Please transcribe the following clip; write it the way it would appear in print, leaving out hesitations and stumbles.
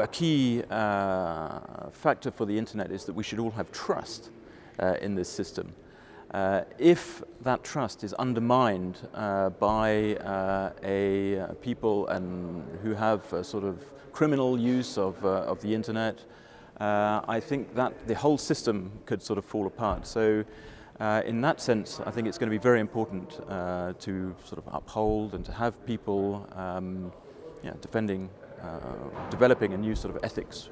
A key factor for the internet is that we should all have trust in this system. If that trust is undermined by people who have a sort of criminal use of the internet, I think that the whole system could sort of fall apart. So in that sense, I think it's going to be very important to sort of uphold and to have people defending, developing a new sort of ethics